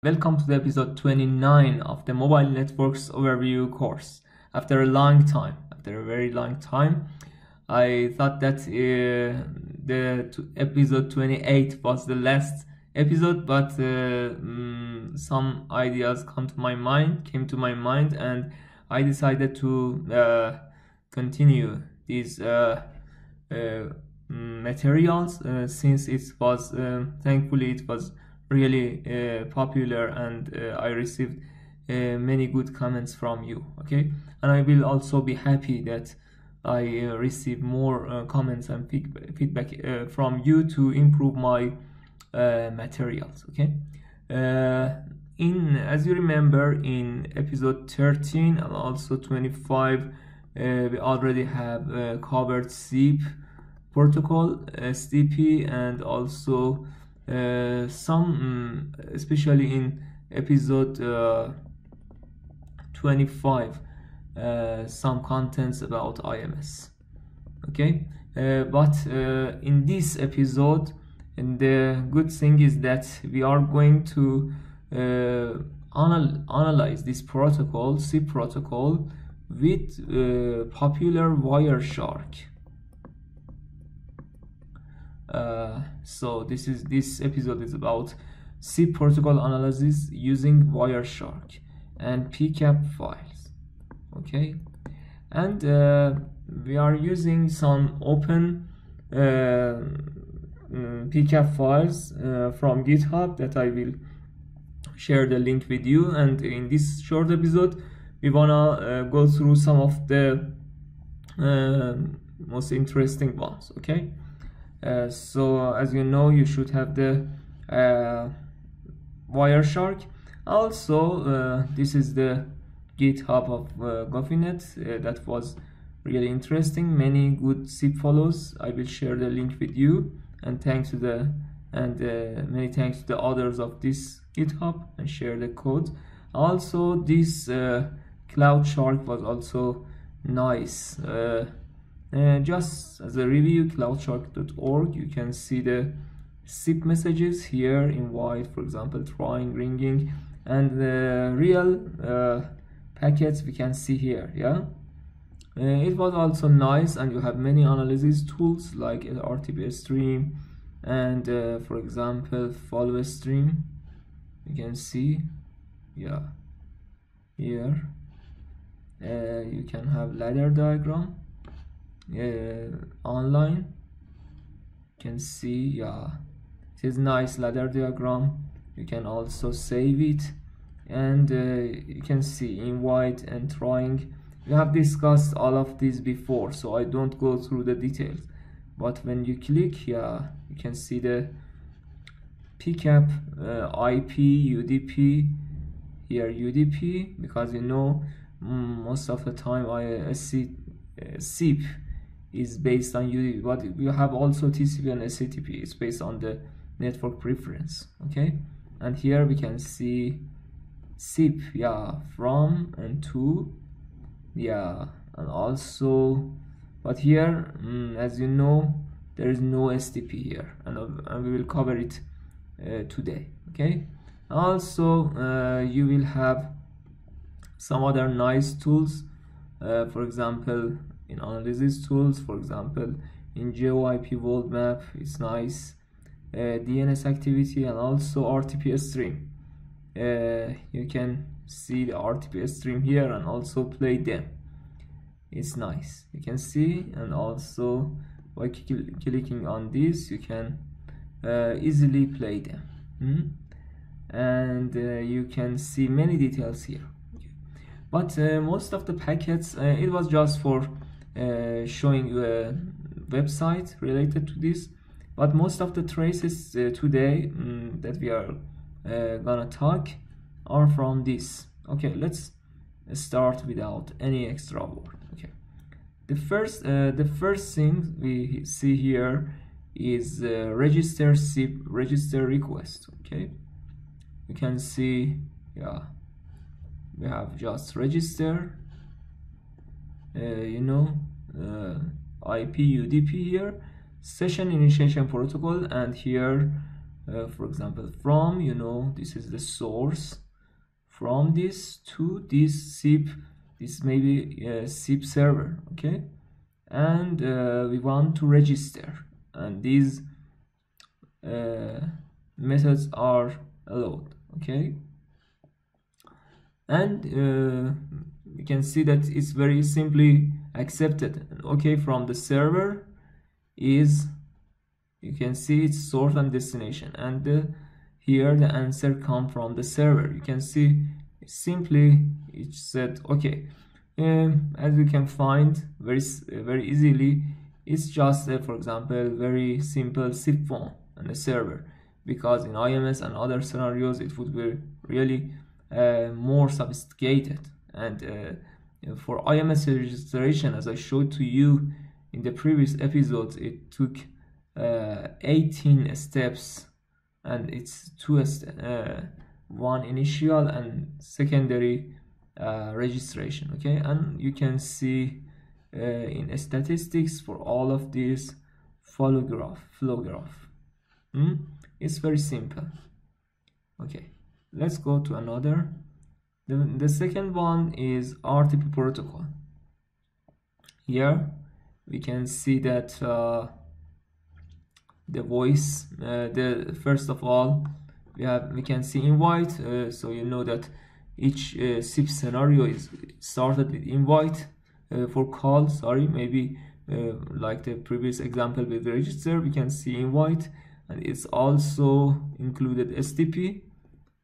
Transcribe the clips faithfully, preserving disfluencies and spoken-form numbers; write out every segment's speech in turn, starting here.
Welcome to the episode twenty-nine of the Mobile Networks Overview course. After a long time, after a very long time, I thought that uh, the episode twenty-eight was the last episode, but uh, um, some ideas come to my mind, came to my mind, and I decided to uh, continue these uh, uh, materials uh, since it was, uh, thankfully, it was really uh, popular, and uh, I received uh, many good comments from you. Okay, and I will also be happy that I uh, receive more uh, comments and feedback uh, from you to improve my uh, materials. Okay, uh, in as you remember, in episode thirteen and also twenty-five, uh, we already have uh, covered S I P protocol, S D P, and also Uh, some, especially in episode uh, twenty-five, uh, some contents about I M S. Okay, uh, but uh, in this episode, and the good thing is that we are going to uh, anal analyze this protocol, S I P protocol, with uh, popular Wireshark. Uh, so this is this episode is about S I P protocol analysis using Wireshark and P C A P files. Okay, and uh, we are using some open uh, P C A P files uh, from GitHub that I will share the link with you. And in this short episode, we wanna uh, go through some of the uh, most interesting ones. Okay. Uh, so as you know, you should have the uh, Wireshark. Also, uh, this is the GitHub of uh, Goffinet. Uh, that was really interesting. Many good S I P follows. I will share the link with you. And thanks to the and uh, many thanks to the authors of this GitHub, and share the code. Also, this uh, CloudShark was also nice. Uh, Uh, just as a review, cloudshark dot org, you can see the S I P messages here in white, for example, trying, ringing, and the real uh, packets we can see here. Yeah, uh, it was also nice, and you have many analysis tools like R T P stream and, uh, for example, follow stream. You can see, yeah, here uh, you can have ladder diagram. Uh, online you can see, yeah, it is nice ladder diagram. You can also save it, and uh, you can see in white and trying. We have discussed all of these before, so I don't go through the details, but when you click, yeah, you can see the P C A P, uh, I P, U D P. Here U D P, because you know most of the time I, I see uh, S I P is based on U D P, but you have also T C P and S C T P. It's based on the network preference. Okay, and here we can see S I P, yeah, from and to, yeah, and also, but here, mm, as you know, there is no S T P here, and, and we will cover it uh, today. Okay, also uh, you will have some other nice tools, uh, for example, in analysis tools, for example, in Geo I P world map, it's nice, uh, D N S activity, and also R T P stream. Uh, you can see the R T P stream here and also play them. It's nice. You can see, and also by clicking on this, you can uh, easily play them. Mm-hmm. And uh, you can see many details here. Okay. But uh, most of the packets, uh, it was just for Uh, showing a website related to this, but most of the traces uh, today um, that we are uh, gonna talk are from this. Okay, let's start without any extra word. Okay, the first uh, the first thing we see here is uh, register S I P register request. Okay, you can see, yeah, we have just register, uh, you know, Uh, I P U D P here, session initiation protocol, and here uh, uh, for example, from, you know, this is the source, from this to this S I P, this may be a S I P server, okay? And uh, we want to register, and these uh, methods are allowed, okay? And uh, you can see that it's very simply accepted, okay, from the server is, you can see it's source and destination, and the, here the answer come from the server. You can see simply it said okay. Um, as we can find very very easily, it's just uh, for example very simple S I P form on the server, because in I M S and other scenarios it would be really uh, more sophisticated. And uh, for I M S registration, as I showed to you in the previous episodes, it took uh, eighteen steps, and it's two uh, one initial and secondary uh, registration, okay? And you can see uh, in statistics for all of these follow graph, flow graph. Hmm? It's very simple, okay? Let's go to another. The, the second one is R T P protocol. Here we can see that uh, the voice, uh, the first of all we have we can see invite, uh, so you know that each uh, S I P scenario is started with invite uh, for call, sorry, maybe uh, like the previous example with the register, we can see invite, and it's also included S T P.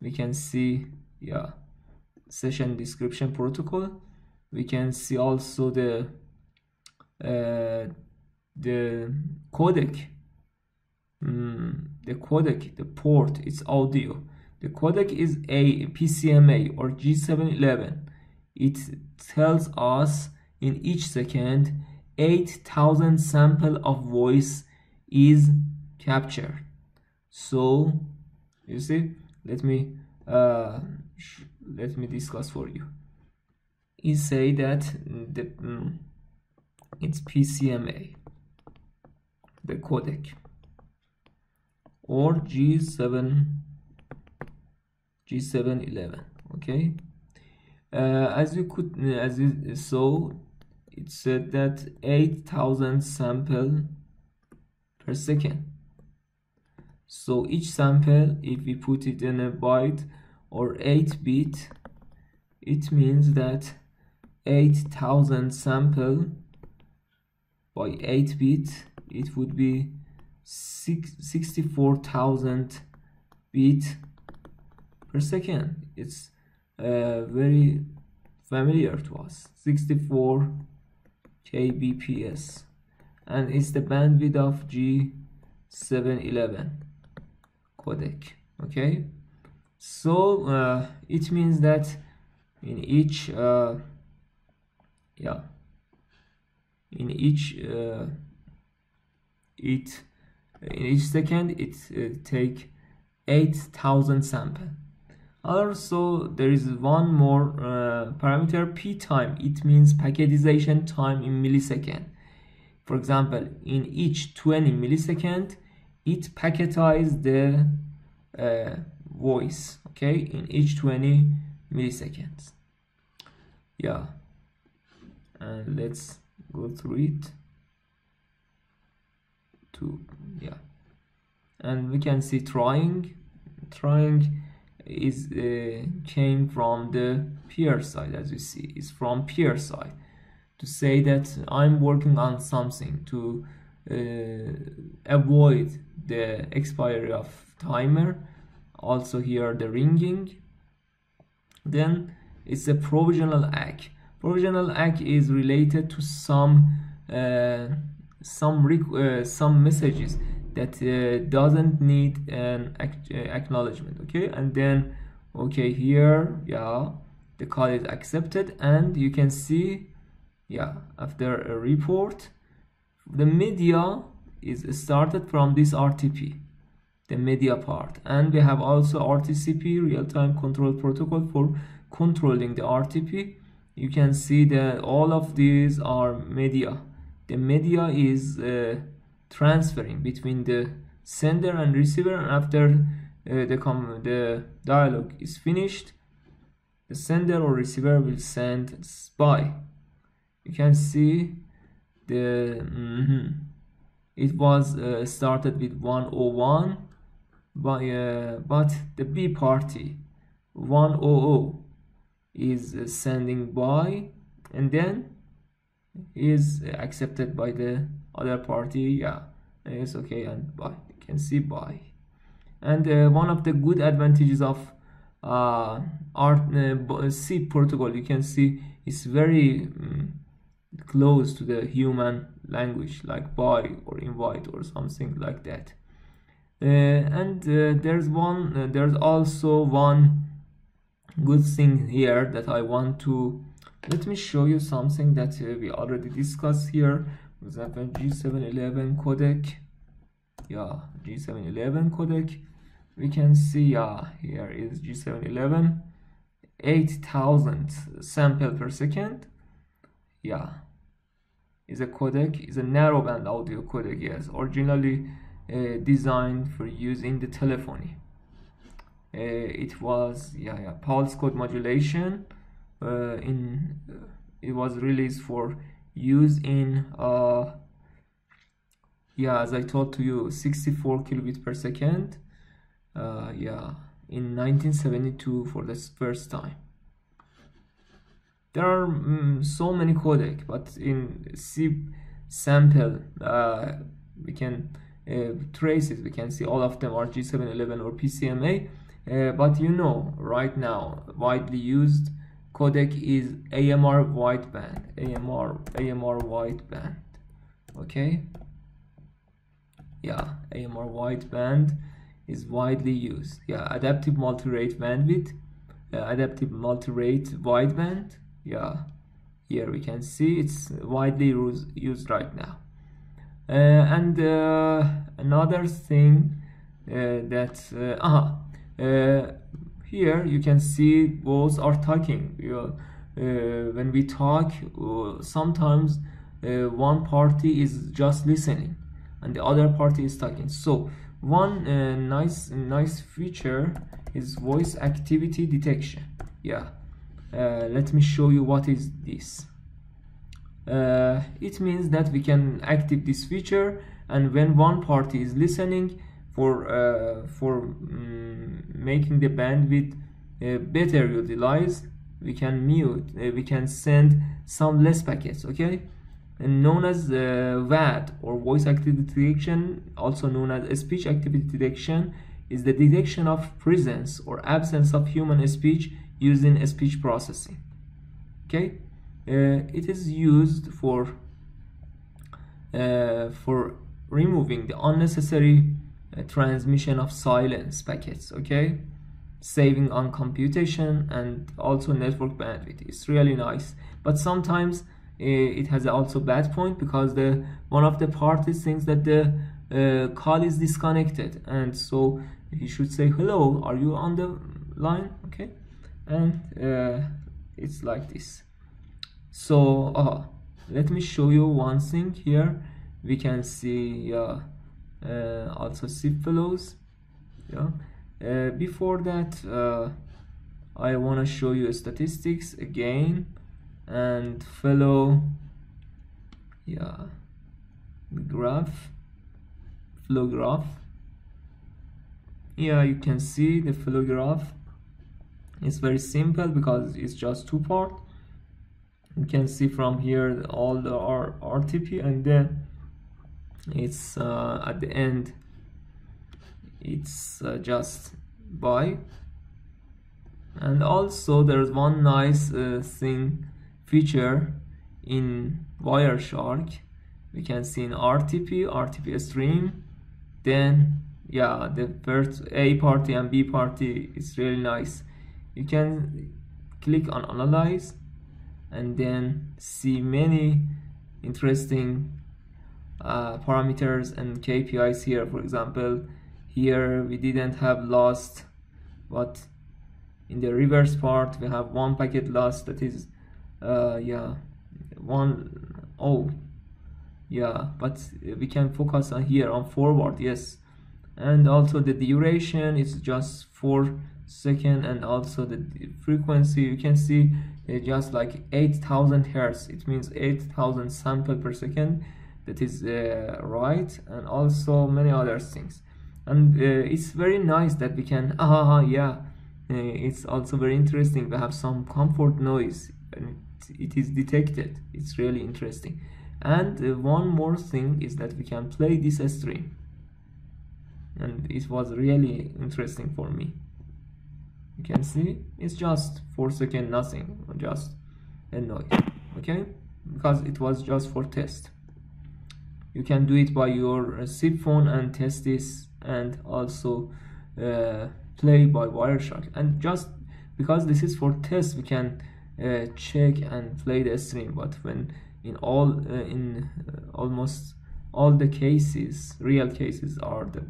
We can see, yeah, session description protocol. We can see also the uh, the codec, mm, the codec, the port, it's audio. The codec is a P C M A or G seven eleven. It tells us in each second eight thousand sample of voice is captured. So you see, let me uh, let me discuss for you. It say that the, mm, it's P C M A, the codec, or G seven eleven, okay? Uh, as you could, as you saw, it said that eight thousand sample per second. So each sample, if we put it in a byte or eight bit, it means that eight thousand sample by eight bit, it would be sixty-four thousand bit per second. It's uh, very familiar to us, sixty-four kilobits per second, and it's the bandwidth of G seven eleven codec, okay? So uh, it means that in each uh, yeah in each uh, it in each second it uh, take eight thousand sample. Also there is one more uh, parameter, P time. It means packetization time in millisecond. For example, in each twenty millisecond it packetizes the uh, voice, okay, in each twenty milliseconds. Yeah, and let's go through it to, yeah, and we can see trying trying is uh, came from the peer side, as you see, is from peer side, to say that I'm working on something to uh, avoid the expiry of timer. Also here the ringing. Then it's a provisional A C K. Provisional A C K is related to some uh, some uh, some messages that uh, doesn't need an acknowledgement, okay? And then okay, here, yeah, the call is accepted, and you can see, yeah, after a report the media is started from this R T P, the media part. And we have also R T C P, real-time control protocol, for controlling the R T P. You can see that all of these are media. The media is uh, transferring between the sender and receiver, and after uh, the, com the dialog is finished, the sender or receiver will send spy. You can see the mm-hmm, it was uh, started with one oh one by uh, but the B party one hundred is uh, sending by, and then is accepted by the other party. Yeah, it's okay, and by you can see by. And uh, one of the good advantages of uh, our S I P protocol, you can see it's very um, close to the human language, like by or invite or something like that. Uh, and uh, there's one uh, there's also one good thing here that I want to let me show you, something that uh, we already discussed here. For example, G seven eleven codec. Yeah, G seven eleven codec. We can see, yeah, here is G seven eleven, eight thousand sample per second. Yeah, is a codec, is a narrowband audio codec. Yes, originally uh, designed for use in the telephony. Uh, it was yeah, yeah pulse code modulation. Uh, in uh, it was released for use in uh, yeah, as I told to you, sixty-four kilobit per second. Uh, yeah, in nineteen seventy-two for the first time. There are um, so many codec, but in S I P sample uh, we can uh, trace it. We can see all of them are G seven eleven or P C M A. Uh, but you know, right now widely used codec is A M R wideband, A M R, A M R wideband. Okay. Yeah, A M R wideband is widely used. Yeah, adaptive multi-rate bandwidth, uh, adaptive multi-rate wideband. Yeah, here we can see it's widely used right now. Uh, and uh, another thing uh, that uh, uh -huh, uh, here you can see both are talking. You, uh, when we talk, uh, sometimes uh, one party is just listening and the other party is talking. So one uh, nice nice feature is voice activity detection. Yeah. Uh, let me show you what is this. Uh, it means that we can activate this feature, and when one party is listening, for uh, for um, making the bandwidth uh, better utilized, we can mute, uh, we can send some less packets, okay? And known as uh, V A D or voice activity detection, also known as speech activity detection, is the detection of presence or absence of human speech using speech processing. Okay, uh, it is used for uh, for removing the unnecessary uh, transmission of silence packets. Okay, saving on computation and also network bandwidth. It's really nice, but sometimes uh, it has also bad point, because the one of the parties thinks that the uh, call is disconnected, and so he should say, "Hello, are you on the line?" Okay. And uh, it's like this. So uh, let me show you one thing here. We can see uh, uh, also S I P flows. Yeah. Uh, before that, uh, I want to show you statistics again and follow. Yeah, graph, flow graph. Yeah, you can see the flow graph. It's very simple because it's just two part. You can see from here all the R T P, and then it's uh, at the end it's uh, just by. And also there's one nice uh, thing feature in Wireshark. We can see in R T P, R T P stream, then yeah, the first A party and B party is really nice. You can click on analyze and then see many interesting uh, parameters and K P Is here. For example, here we didn't have lost, but in the reverse part we have one packet lost, that is uh, yeah, one oh yeah, but we can focus on here on forward. Yes, and also the duration is just four seconds, and also the frequency you can see it's just like eight thousand hertz. It means eight thousand sample per second. That is uh, right, and also many other things. And uh, it's very nice that we can ah yeah uh, it's also very interesting. We have some comfort noise and it, it is detected. It's really interesting. And uh, one more thing is that we can play this stream, and it was really interesting for me. You can see it's just four seconds, nothing, just a noise, okay, because it was just for test. You can do it by your S I P phone and test this, and also uh, play by Wireshark. And just because this is for test, we can uh, check and play the stream. But when in all uh, in uh, almost all the cases, real cases are the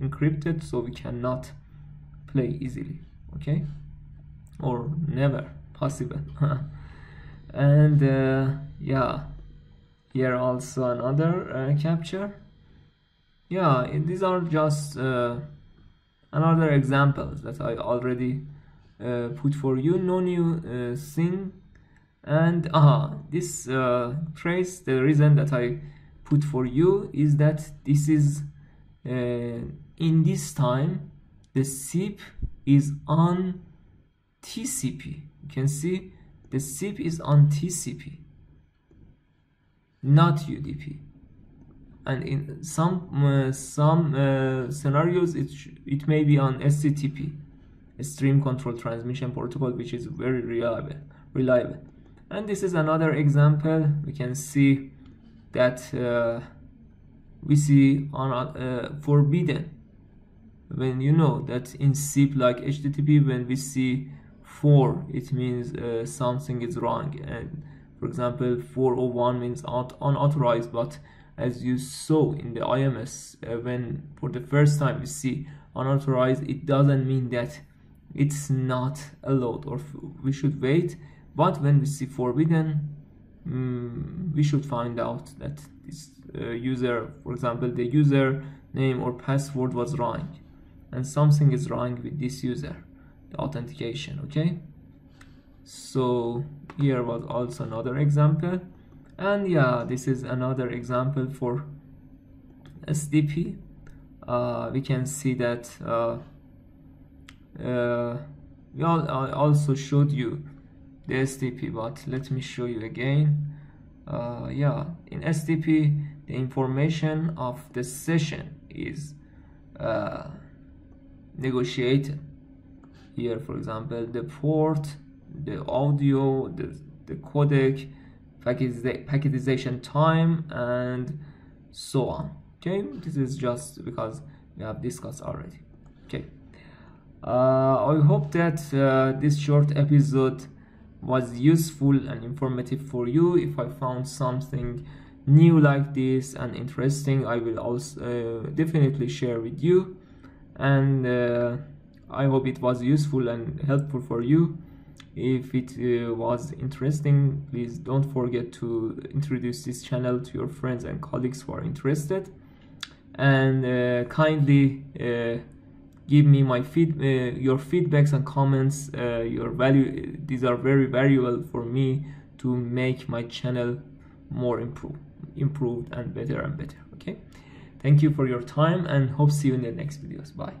encrypted, so we cannot play easily, okay, or never possible. And uh, yeah. Here also another uh, capture. Yeah, these are just uh, another examples that I already uh, put for you. No new uh, thing. And aha, this uh, trace, the reason that I put for you is that this is uh, in this time the S I P is on T C P. You can see the S I P is on T C P, not U D P. And in some uh, some uh, scenarios it it may be on S C T P, stream control transmission protocol, which is very reliable reliable and this is another example. We can see that uh, we see on uh, forbidden. When you know that in S I P, like H T T P, when we see four, it means uh, something is wrong. And for example, four oh one means unauthorized, but as you saw in the I M S, uh, when for the first time we see unauthorized, it doesn't mean that it's not allowed or we should wait. But when we see forbidden, um, we should find out that this uh, user, for example, the user name or password was wrong, and something is wrong with this user, the authentication, okay? So here was also another example. And yeah, this is another example for S D P. Uh, we can see that uh, uh, we all, I also showed you the S D P, but let me show you again. Uh, yeah, in S D P the information of the session is uh, negotiated. Here, for example, the port, the audio, the, the codec, packet, packetization time, and so on. Okay, this is just because we have discussed already. Okay, uh, I hope that uh, this short episode was useful and informative for you. If I found something new like this and interesting, I will also uh, definitely share with you. And uh, I hope it was useful and helpful for you. If it uh, was interesting, please don't forget to introduce this channel to your friends and colleagues who are interested. And uh, kindly uh, give me my feed uh, your feedbacks and comments. Uh, your value, these are very valuable for me to make my channel more improve, improved and better and better. Okay, thank you for your time and hope see you in the next videos. Bye.